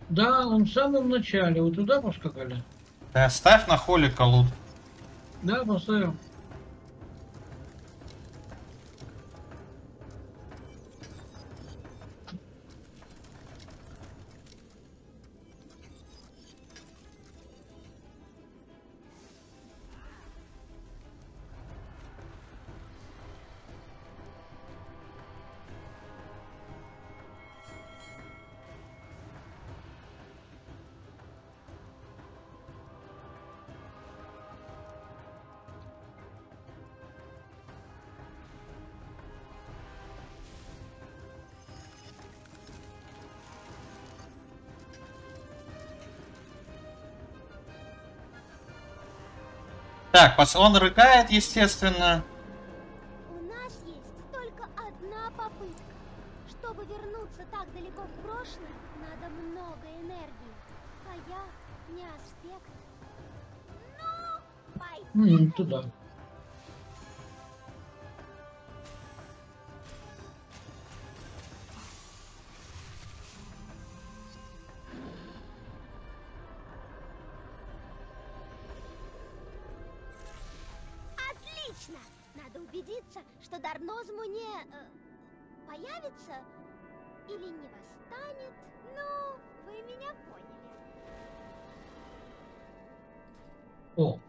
Да, он в самом начале. Вот туда поскакали. Да, ставь на Холика лут. Да, поставил. Так, он рыкает, естественно. У нас есть только одна попытка. Чтобы вернуться так далеко в прошлое, надо много энергии. А я не аспект. Ну, пойдем. Mm, туда. Убедиться, что Дарнозму не э, появится или не восстанет. Ну, вы меня поняли. О.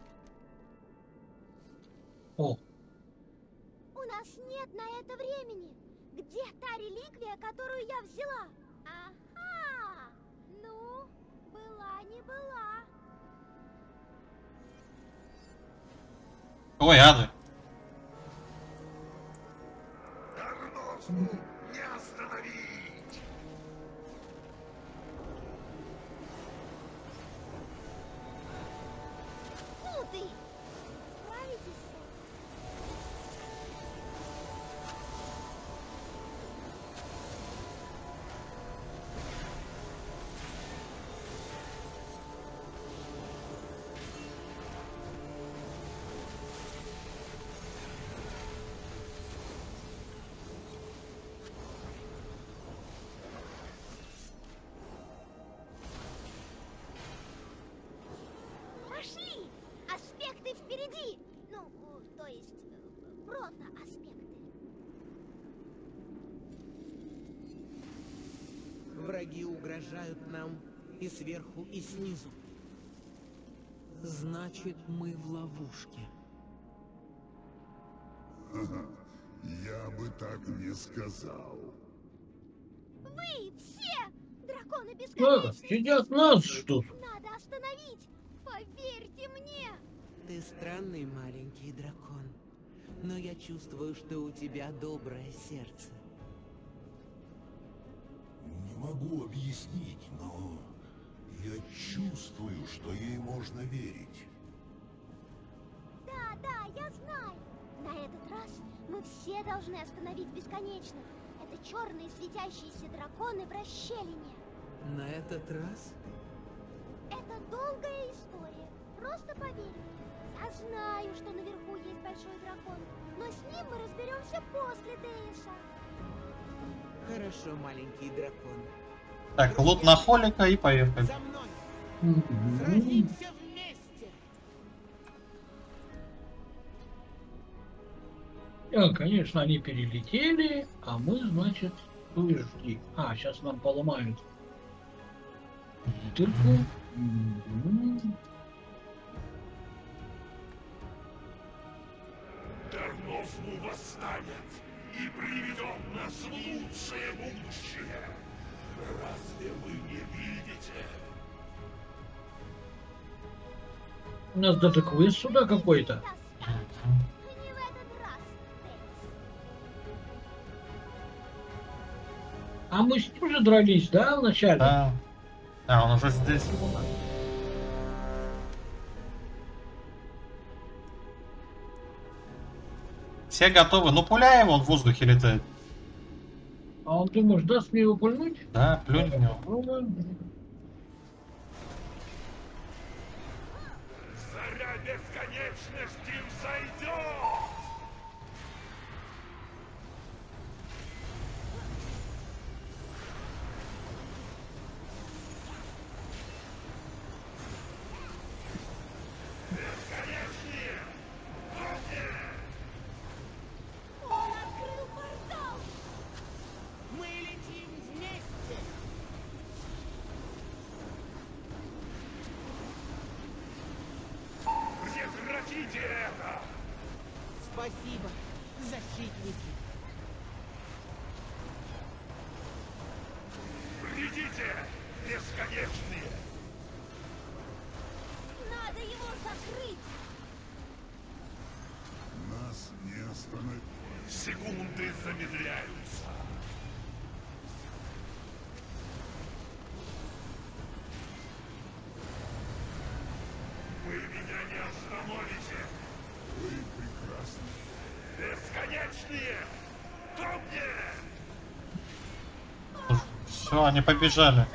О. У нас нет на это времени. Где та реликвия, которую я взяла? Ага. Ну, была не была. Ой, ады. Не остановить! Ну ты! Справитесь? Впереди! Ну, то есть, просто аспекты. Враги угрожают нам и сверху, и снизу. Значит, мы в ловушке. Ага. Я бы так не сказал. Вы все! Драконы бесконечные! Сейчас нас ждут! Надо остановить! Поверьте мне! Ты странный маленький дракон, но я чувствую, что у тебя доброе сердце. Не могу объяснить, но я чувствую, что ей можно верить. Да, да, я знаю. На этот раз мы все должны остановить бесконечных. Это черные светящиеся драконы в расщелине. На этот раз? Это долгая история. Просто поверь. Я знаю, что наверху есть большой дракон, но с ним мы разберемся после Дейша. Хорошо, маленький дракон. Так, лут на Холика и поехали. За мной. Сразимся вместе. Да, конечно, они перелетели, а мы, значит, выжгли. А, сейчас нам поломают бутылку. Дарнозму восстанет и приведет нас в лучшее будущее. Разве вы не видите? У нас даже квест сюда какой-то. А мы с ним уже дрались, да, вначале? Да. Да, он уже здесь. Все готовы. Ну, пуляем, он в воздухе летает. А он, думаешь, даст мне его пульнуть? Да, плюнь в него. Заря бесконечности взойдет! Спасибо, защитники. Придите, бесконечные. Надо его закрыть. Нас не остановить. Секунды замедляются. Вы меня не остановите. Вы прекрасны. Бесконечные! Трубни! Все, они побежали.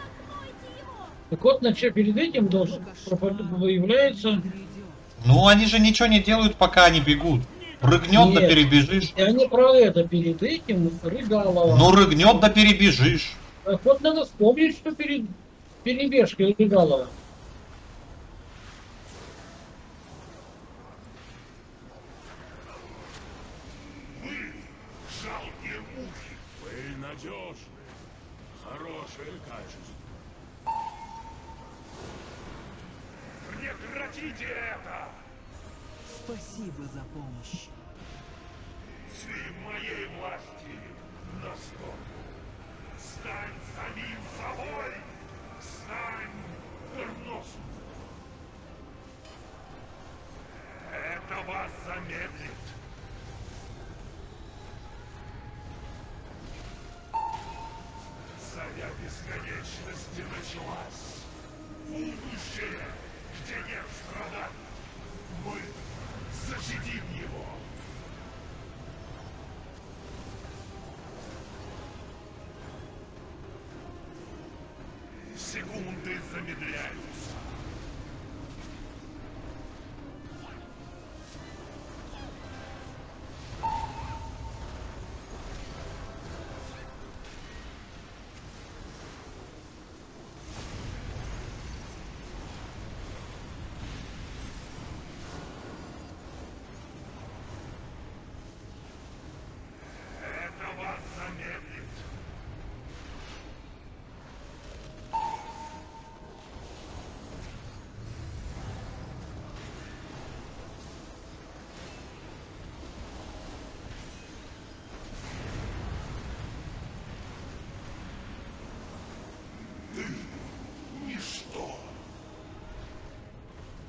Так вот, перед этим должен появляется... Ну, они же ничего не делают, пока они бегут. Рыгнет, да перебежишь. Я не про это, перед этим рыгало. Ну, рыгнет, да перебежишь. Так вот, надо вспомнить, что перед перебежкой рыгало. Мы жалкие мухи. Вы надежные, хорошие качества. Прекратите это! Спасибо за помощь. Ты моей власти на что? Стань самим собой! Стань верносом! Это вас замедлит! Заря бесконечности началась! Будущее, где нет страданий! Мы защитим его! Секунды замедляются.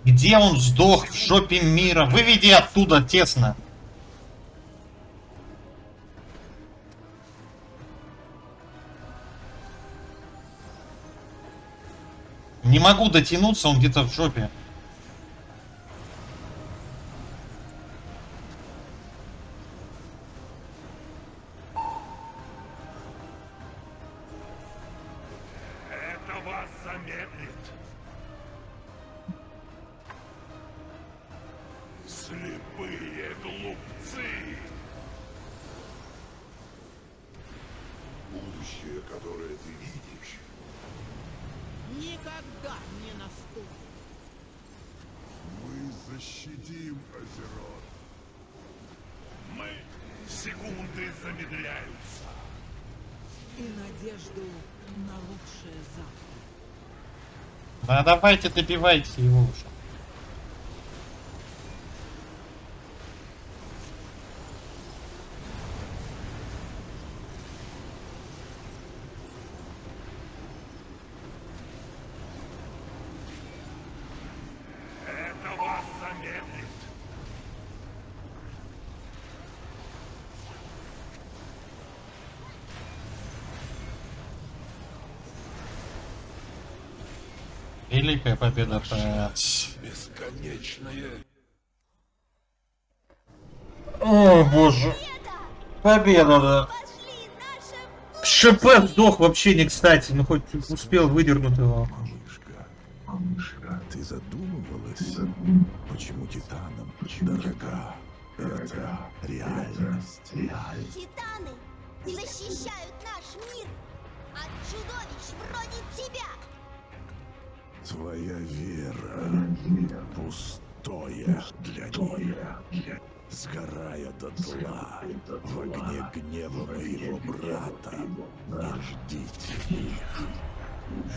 Где он сдох в жопе мира? Выведи оттуда тесно. Не могу дотянуться, он где-то в жопе. А давайте добивайте его уже. Великая победа, бесконечная. О боже, победа, да. ШП сдох вообще не кстати, ну хоть успел выдернуть его. Малышка, ты задумывалась, почему титанам дорога эта реальность? Титаны защищают наш мир от чудовищ вроде тебя. Твоя вера пустое для них, сгорая до тла в огне гнева моего брата. Не ждите их,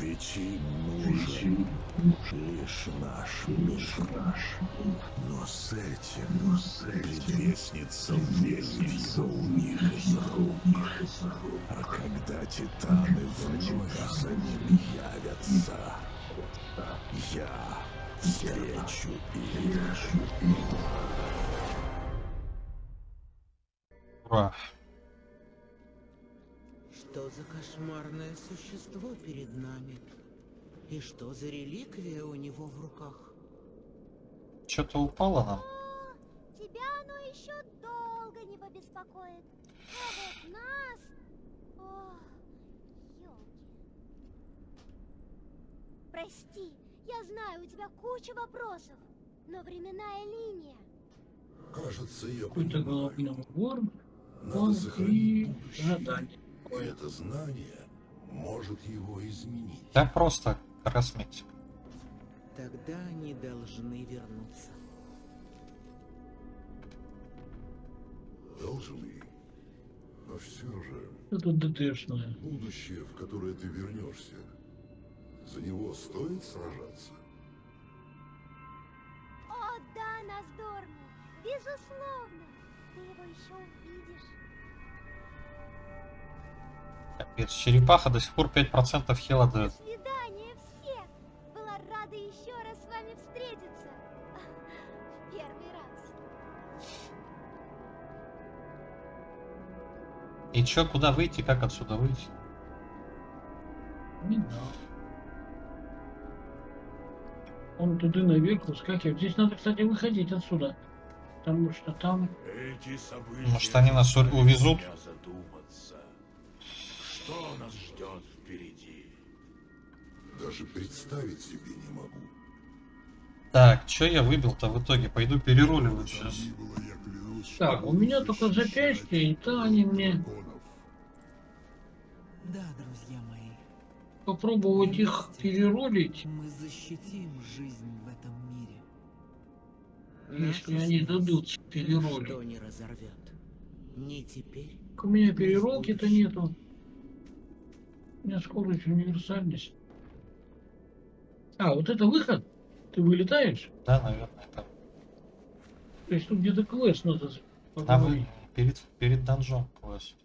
ведь им нужен лишь наш мир. Но с этим предвестница везется у них из рук. А когда титаны вновь за ними явятся, я встречу их. Что за кошмарное существо перед нами? И что за реликвия у него в руках? Что-то упало нам. тебя оно еще долго не побеспокоит. А вот нас... О, елки. Прости, я знаю, у тебя куча вопросов, но временная линия... Кажется, я понимаю. Надо сохранить будущее. Это знание может его изменить. Да просто рассмейся. Тогда они должны вернуться. Должны. Но все же... Это ДТшное. Будущее, в которое ты вернешься, за него стоит сражаться? О, да, Наздорм! Безусловно! Ты его еще увидишь. Капец, черепаха до сих пор пять процентов хила дает. До свидания всех! Была рада еще раз с вами встретиться. В первый раз. И чё, куда выйти, как отсюда выйти? Не знаю. Он туда наверх ускакивает. Здесь надо, кстати, выходить отсюда. Потому что там... Эти события... Может, они нас увезут? Что нас ждет впереди? Даже представить себе не могу. Так, что я выбил-то в итоге? Пойду переруливать сейчас. Так, у меня только запястье, и то они мне... Да, друзья мои. Попробовать их перерулить. Мы защитим жизнь в этом мире. Если они дадут перерулить. Никто не разорвет. Не теперь. У меня переролки-то нету. У меня скорость, универсальность. А, вот это выход? Ты вылетаешь? Да, наверное, так. То есть тут где-то квест надо... А вы... перед, перед данжом квест.